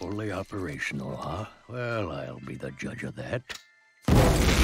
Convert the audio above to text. Fully operational, huh? Well, I'll be the judge of that.